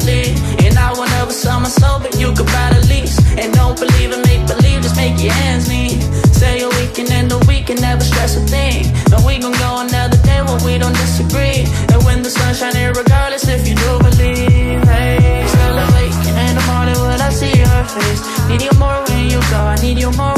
family. And I will never sell my soul, but you could buy the lease. And don't believe in make-believe, just make your hands meet. Say you're weak and end the week and never stress a thing. And we gon' go another day when we don't disagree. And when the sun shines in regardless if you do believe. Hey, still awake in the morning when I see your face. Need you more when you go, I need you more.